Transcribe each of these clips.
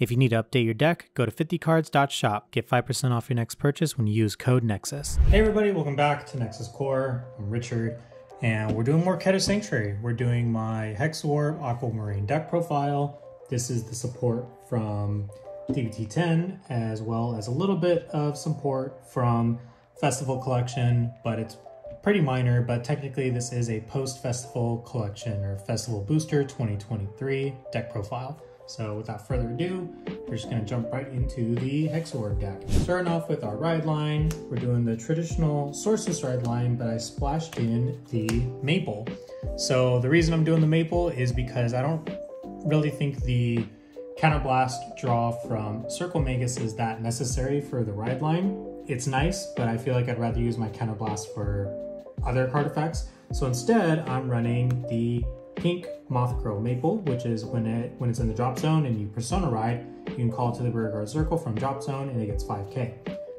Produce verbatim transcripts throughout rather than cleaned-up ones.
If you need to update your deck, go to fifty cards dot shop. Get five percent off your next purchase when you use code NEXUS. Hey everybody, welcome back to Nexus Core. I'm Richard, and we're doing more Keter Sanctuary. We're doing my Hexaorb Aquamarine deck profile. This is the support from D B T ten, as well as a little bit of support from Festival Collection, but it's pretty minor, but technically this is a post-Festival Collection or Festival Booster twenty twenty-three deck profile. So without further ado, we're just gonna jump right into the Hexaorb deck. Starting off with our ride line, we're doing the traditional Sources Ride Line, but I splashed in the Maple. So the reason I'm doing the Maple is because I don't really think the Counterblast draw from Circle Magus is that necessary for the ride line. It's nice, but I feel like I'd rather use my Counterblast for other card effects. So instead, I'm running the Pink Moth Girl Maple, which is when it when it's in the drop zone and you persona ride, you can call to the rear guard circle from drop zone and it gets five K.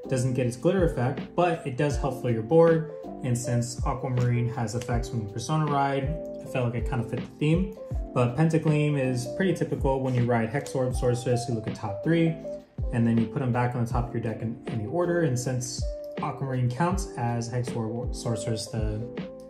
Doesn't get its glitter effect, but it does help fill your board. And since Aquamarine has effects when you persona ride, I felt like it kind of fit the theme. But Pentaclean is pretty typical when you ride Hexaorb Sorceress. You look at top three, and then you put them back on the top of your deck in any order. And since Aquamarine counts as Hexaorb Sorceress, the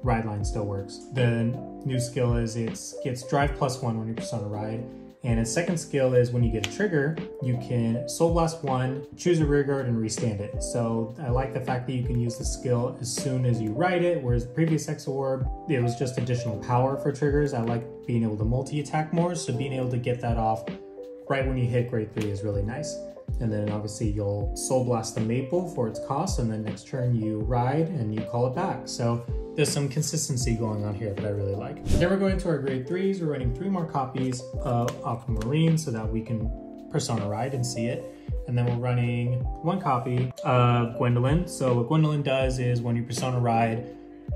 ride line still works. The new skill is it gets drive plus one when you persona ride, and its second skill is when you get a trigger, you can soul blast one, choose a rear guard, and restand it. So I like the fact that you can use the skill as soon as you ride it, whereas the previous Hexaorb, it was just additional power for triggers. I like being able to multi-attack more, so being able to get that off right when you hit grade three is really nice. And then obviously you'll soul blast the Maple for its cost, and then next turn you ride and you call it back. So there's some consistency going on here that I really like. Then we're going to our grade threes. We're running three more copies of Aquamarine so that we can persona ride and see it. And then we're running one copy of Gwendolyn. So what Gwendolyn does is when you persona ride,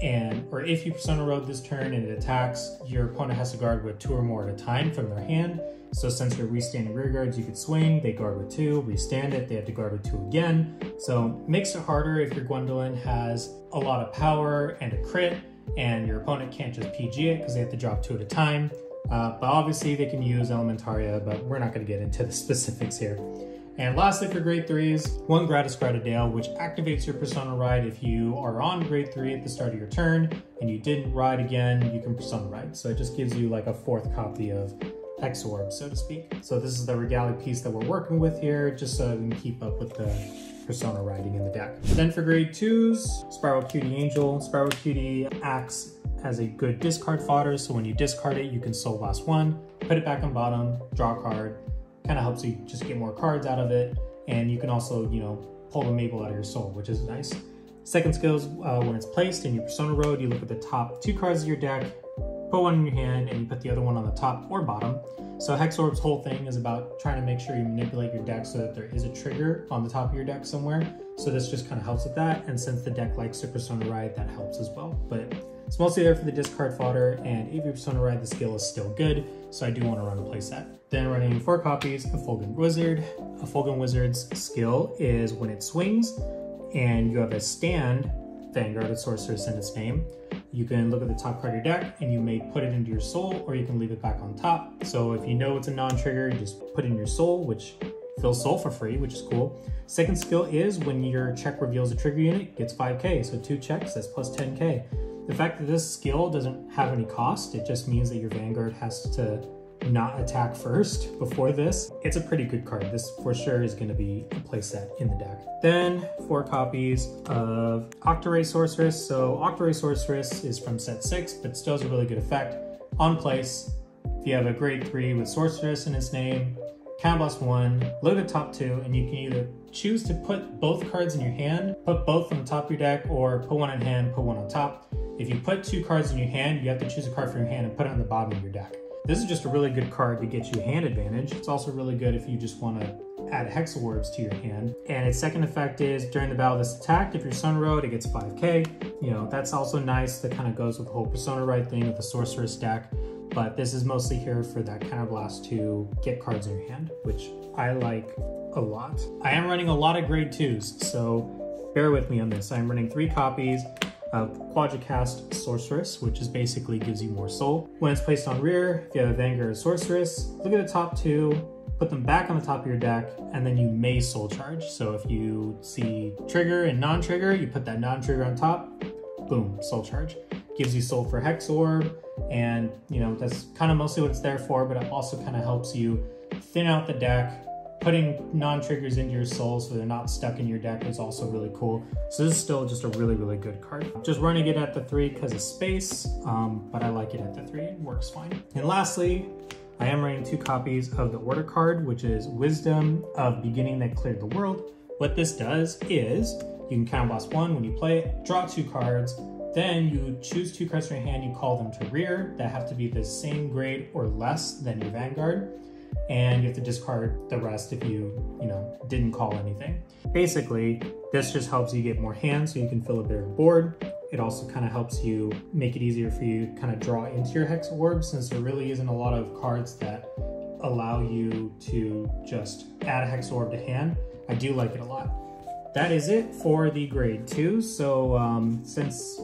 and or if you persona rode this turn and it attacks, your opponent has to guard with two or more at a time from their hand. So since you're restanding rear guards, you could swing, they guard with two, restand it, they have to guard with two again. So makes it harder if your Gwendolyn has a lot of power and a crit, and your opponent can't just P G it because they have to drop two at a time. Uh, but obviously they can use Elementaria, but we're not going to get into the specifics here. And lastly for grade threes, one Gratis Gratidale, which activates your persona ride. If you are on grade three at the start of your turn and you didn't ride again, you can persona ride. So it just gives you like a fourth copy of Hexaorb, so to speak. So this is the regalia piece that we're working with here, just so we can keep up with the persona riding in the deck. Then for grade twos, Spiral Cutie Angel. Spiral Cutie acts as a good discard fodder, so when you discard it, you can soul blast one, put it back on bottom, draw a card. Kind of helps you just get more cards out of it, and you can also, you know, pull the Maple out of your soul, which is nice. Second skill is uh, when it's placed in your persona road, you look at the top two cards of your deck, put one in your hand, and you put the other one on the top or bottom. So Hexaorb's whole thing is about trying to make sure you manipulate your deck so that there is a trigger on the top of your deck somewhere. So this just kind of helps with that, and since the deck likes to persona ride, that helps as well. But it's mostly there for the discard fodder, and if you persona ride, the skill is still good, so I do want to run a playset. Then running four copies of Fulgent Wizard. A Fulgent Wizard's skill is when it swings, and you have a stand, the Engarded Sorceress in its name. You can look at the top card of your deck, and you may put it into your soul, or you can leave it back on top. So if you know it's a non-trigger, you just put it in your soul, which fills soul for free, which is cool. Second skill is when your check reveals a trigger unit, it gets five K, so two checks, that's plus ten K. The fact that this skill doesn't have any cost, it just means that your Vanguard has to not attack first before this. It's a pretty good card. This for sure is going to be a playset in the deck. Then four copies of Octaray Sorceress. So Octaray Sorceress is from set six, but still has a really good effect. On place, if you have a grade three with Sorceress in its name, Counterblast one, look at the top two, and you can either choose to put both cards in your hand, put both on the top of your deck, or put one in hand, put one on top. If you put two cards in your hand, you have to choose a card from your hand and put it on the bottom of your deck. This is just a really good card to get you hand advantage. It's also really good if you just want to add Hexaorbs to your hand. And its second effect is during the battle of this attack, if you're Sun Road, it gets five K. You know, that's also nice. That kind of goes with the whole Persona Ride thing with the Sorceress deck. But this is mostly here for that Counterblast to get cards in your hand, which I like a lot. I am running a lot of grade twos, so bear with me on this. I'm running three copies of Quadra-Cast Sorceress, which is basically gives you more soul. When it's placed on rear, if you have a Vanguard Sorceress, look at the top two, put them back on the top of your deck, and then you may soul charge. So if you see trigger and non-trigger, you put that non-trigger on top, boom, soul charge. Gives you soul for Hexaorb, and you know, that's kind of mostly what it's there for, but it also kind of helps you thin out the deck. Putting non-triggers into your soul so they're not stuck in your deck is also really cool. So this is still just a really, really good card. Just running it at the three because of space, um, but I like it at the three, it works fine. And lastly, I am running two copies of the order card, which is Wisdom of Beginning that Cleared the World. What this does is, you can counter boss one when you play it, draw two cards, then you choose two cards from your hand, you call them to rear, that have to be the same grade or less than your Vanguard, and you have to discard the rest if you, you know, didn't call anything. Basically, this just helps you get more hands so you can fill a bigger board. It also kind of helps you make it easier for you to kind of draw into your Hexaorb, since there really isn't a lot of cards that allow you to just add a Hexaorb to hand. I do like it a lot. That is it for the grade two. So um, since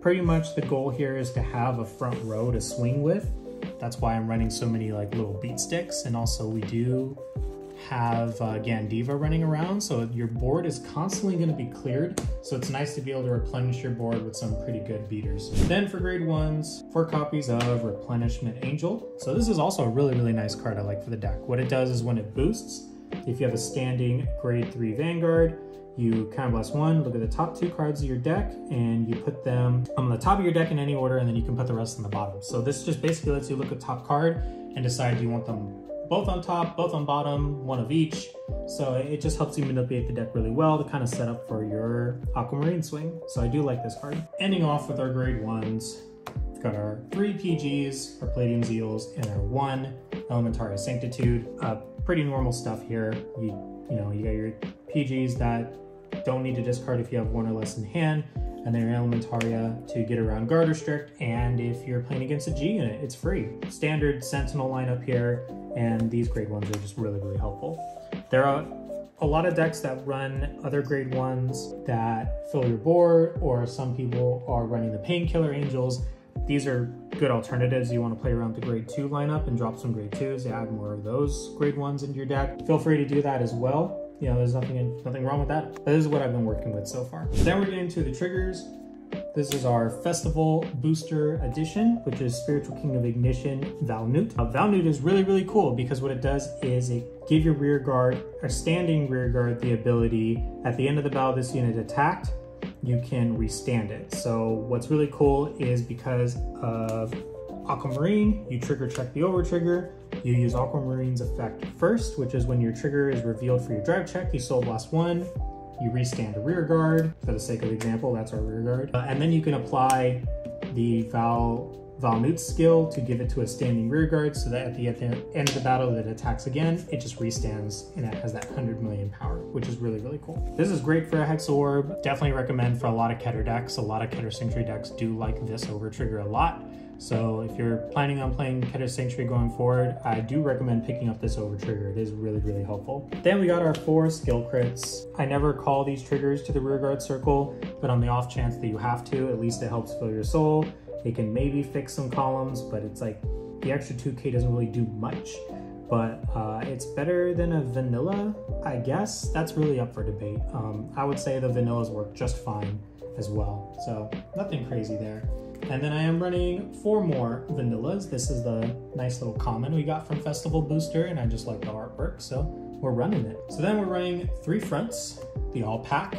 pretty much the goal here is to have a front row to swing with, that's why I'm running so many like little beat sticks. And also we do have uh, Gandiva running around. So your board is constantly gonna be cleared. So it's nice to be able to replenish your board with some pretty good beaters. Then for grade ones, four copies of Replenishment Angel. So this is also a really, really nice card I like for the deck. What it does is when it boosts, if you have a standing grade three Vanguard, you counter blast one, look at the top two cards of your deck, and you put them on the top of your deck in any order, and then you can put the rest on the bottom. So this just basically lets you look at top card and decide you want them both on top, both on bottom, one of each. So it just helps you manipulate the deck really well to kind of set up for your Aquamarine swing. So I do like this card. Ending off with our grade ones, we've got our three P Gs, our Palladium Zeals, and our one Elementaria Sanctitude. Uh, pretty normal stuff here. You, you know, you got your P Gs that don't need to discard if you have one or less in hand, and then your Elementaria to get around Guard Restrict, and if you're playing against a G unit, it's free. Standard Sentinel lineup here, and these grade ones are just really, really helpful. There are a lot of decks that run other grade ones that fill your board, or some people are running the Painkiller Angels. These are good alternatives. You want to play around the grade two lineup and drop some grade twos to add more of those grade ones into your deck. Feel free to do that as well. You know, there's nothing nothing wrong with that. But this is what I've been working with so far. Then we're getting into the triggers. This is our Festival Booster Edition, which is Spiritual King of Ignition Valnut. Uh, Valnut is really, really cool because what it does is it gives your rear guard, or standing rear guard, the ability at the end of the battle this unit attacked, you can restand it. So what's really cool is because of Aquamarine, you trigger check the over trigger, you use Aquamarine's effect first, which is when your trigger is revealed for your drive check, you soul blast one, you restand a rear guard, for the sake of example, that's our rear guard. Uh, and then you can apply the Val Valnut skill to give it to a standing rear guard so that at the, at the end of the battle that it attacks again, it just restands and it has that one hundred million power, which is really, really cool. This is great for a Hexaorb. Definitely recommend for a lot of Keter decks. A lot of Keter Sanctuary decks do like this over trigger a lot. So if you're planning on playing Keter Sanctuary going forward, I do recommend picking up this over trigger. It is really, really helpful. Then we got our four skill crits. I never call these triggers to the rearguard circle, but on the off chance that you have to, at least it helps fill your soul. It can maybe fix some columns, but it's like the extra two K doesn't really do much. But uh, it's better than a vanilla, I guess. That's really up for debate. Um, I would say the vanillas work just fine as well. So nothing crazy there. And then I am running four more vanillas. This is the nice little common we got from Festival Booster, and I just like the artwork, so we're running it. So then we're running three fronts, the all pack,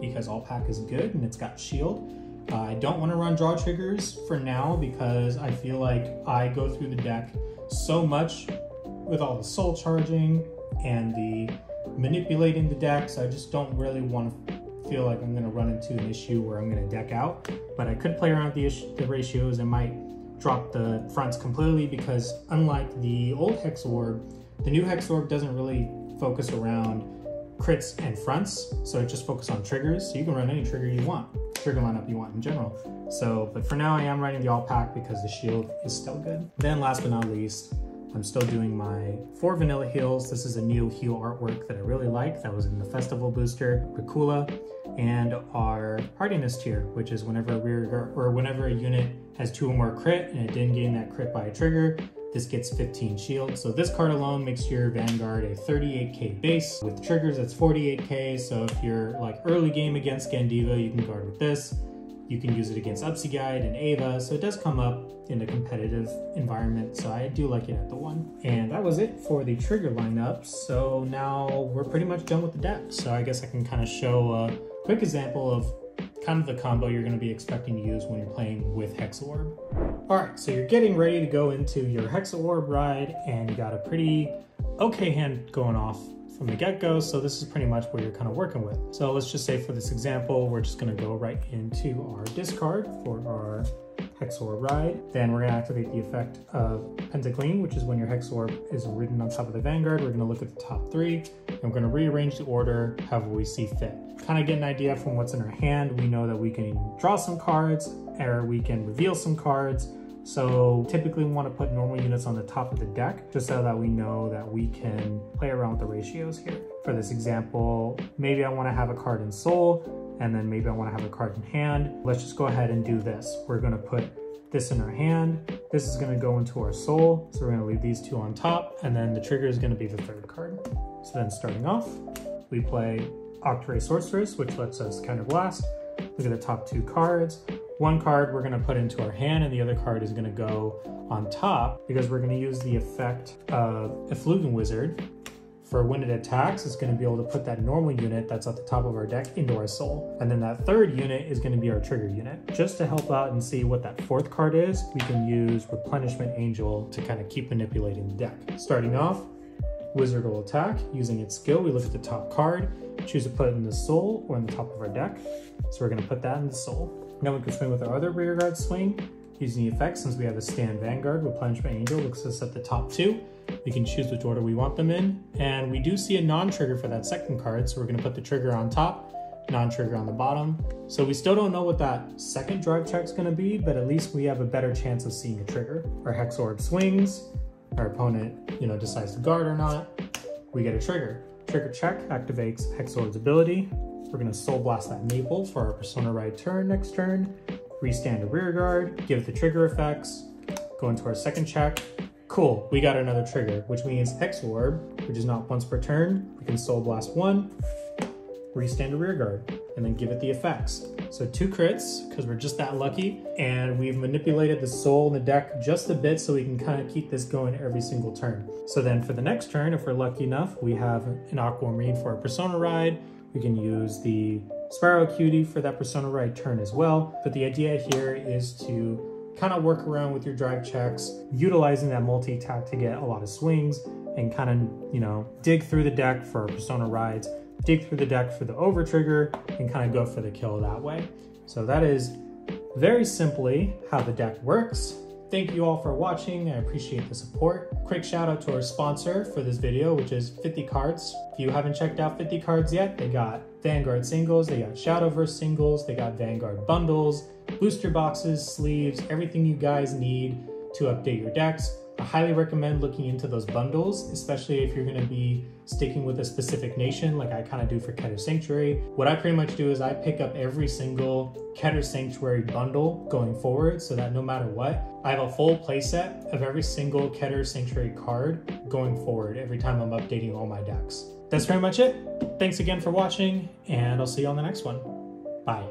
because all pack is good and it's got shield. Uh, I don't want to run draw triggers for now because I feel like I go through the deck so much with all the soul charging and the manipulating the deck, so I just don't really want to feel like I'm going to run into an issue where I'm going to deck out. But I could play around with the, issue, the ratios and might drop the fronts completely because unlike the old Hexaorb, the new Hexaorb doesn't really focus around crits and fronts, so it just focuses on triggers. So you can run any trigger you want, trigger lineup you want in general. So, but for now I am running the all pack because the shield is still good. Then last but not least, I'm still doing my four vanilla heals. This is a new heal artwork that I really like that was in the Festival Booster, Kakula, and our Hardiness tier, which is whenever a rear or whenever a unit has two or more crit and it didn't gain that crit by a trigger, This gets fifteen shield. So this card alone makes your Vanguard a thirty-eight K base. With triggers, it's forty-eight K. So if you're like early game against Gandiva, you can guard with this. You can use it against Upsy Guide and Ava. So it does come up in a competitive environment. So I do like it at the one. And that was it for the trigger lineup. So now we're pretty much done with the deck. So I guess I can kind of show a quick example of kind of the combo you're going to be expecting to use when you're playing with Hexaorb. Alright, so you're getting ready to go into your Hexaorb ride, and you got a pretty okay hand going off from the get-go, so this is pretty much what you're kind of working with. So let's just say for this example, we're just going to go right into our discard for our Hexaorb ride. Then we're going to activate the effect of Pentaclean, which is when your Hexaorb is written on top of the Vanguard. We're going to look at the top three, and we're going to rearrange the order however we see fit. Kind of get an idea from what's in our hand. We know that we can draw some cards, or we can reveal some cards. So typically we want to put normal units on the top of the deck, just so that we know that we can play around with the ratios here. For this example, maybe I want to have a card in soul, and then maybe I want to have a card in hand. Let's just go ahead and do this. We're going to put this in our hand. This is going to go into our soul. So we're going to leave these two on top, and then the trigger is going to be the third card. So then starting off, we play Octaray Sorceress, which lets us counterblast. Look at the top two cards. One card we're going to put into our hand, and the other card is going to go on top, because we're going to use the effect of Effluvian Wizard. For when it attacks, it's going to be able to put that normal unit that's at the top of our deck into our soul. And then that third unit is going to be our trigger unit. Just to help out and see what that fourth card is, we can use Replenishment Angel to kind of keep manipulating the deck. Starting off, Wizard will attack. Using its skill, we look at the top card, choose to put it in the soul or in the top of our deck. So we're going to put that in the soul. Now we can swing with our other rear guard swing. Using the effect, since we have a stand Vanguard, Replenishment Angel looks us at the top two. We can choose which order we want them in. And we do see a non-trigger for that second card, so we're going to put the trigger on top, non-trigger on the bottom. So we still don't know what that second drive check is going to be, but at least we have a better chance of seeing a trigger. Our Hexaorb swings, our opponent, you know, decides to guard or not, we get a trigger. Trigger check activates Hexaorb's ability. We're going to Soul Blast that Maple for our Persona Ride turn next turn, restand a rear guard, give the trigger effects, go into our second check. Cool, we got another trigger, which means Hexaorb, which is not once per turn, we can Soul Blast one, restand a rear guard, and then give it the effects. So two crits, because we're just that lucky, and we've manipulated the soul in the deck just a bit so we can kind of keep this going every single turn. So then for the next turn, if we're lucky enough, we have an Aquamarine for our Persona Ride. We can use the Spiral Cutie for that Persona Ride turn as well. But the idea here is to kind of work around with your drive checks, utilizing that multi-attack to get a lot of swings, and kind of, you know, dig through the deck for Persona Rides, dig through the deck for the over trigger, and kind of go for the kill that way. So that is very simply how the deck works. Thank you all for watching. I appreciate the support. Quick shout out to our sponsor for this video, which is fifty cards. If you haven't checked out fifty cards yet, they got Vanguard singles, they got Shadowverse singles, they got Vanguard bundles, booster boxes, sleeves, everything you guys need to update your decks. I highly recommend looking into those bundles, especially if you're going to be sticking with a specific nation like I kind of do for Keter Sanctuary. What I pretty much do is I pick up every single Keter Sanctuary bundle going forward, so that no matter what, I have a full playset of every single Keter Sanctuary card going forward every time I'm updating all my decks. That's pretty much it. Thanks again for watching, and I'll see you on the next one. Bye.